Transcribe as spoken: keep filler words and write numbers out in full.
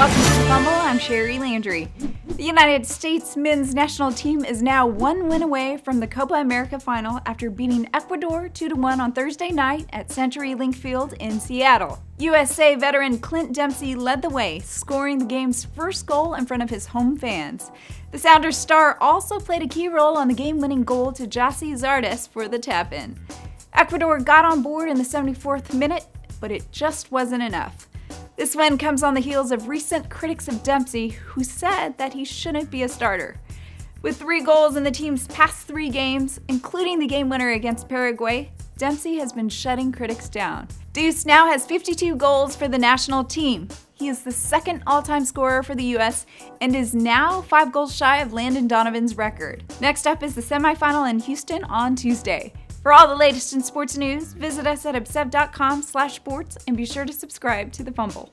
Welcome to The Fumble, I'm Cheri Landry. The United States men's national team is now one win away from the Copa America final after beating Ecuador two to one on Thursday night at CenturyLink Field in Seattle. U S A veteran Clint Dempsey led the way, scoring the game's first goal in front of his home fans. The Sounders star also played a key role on the game-winning goal to Jassie Zardes for the tap-in. Ecuador got on board in the seventy-fourth minute, but it just wasn't enough. This win comes on the heels of recent critics of Dempsey, who said that he shouldn't be a starter. With three goals in the team's past three games, including the game winner against Paraguay, Dempsey has been shutting critics down. Deuce now has fifty-two goals for the national team. He is the second all-time scorer for the U S and is now five goals shy of Landon Donovan's record. Next up is the semifinal in Houston on Tuesday. For all the latest in sports news, visit us at obsev dot com slash sports and be sure to subscribe to The Fumble.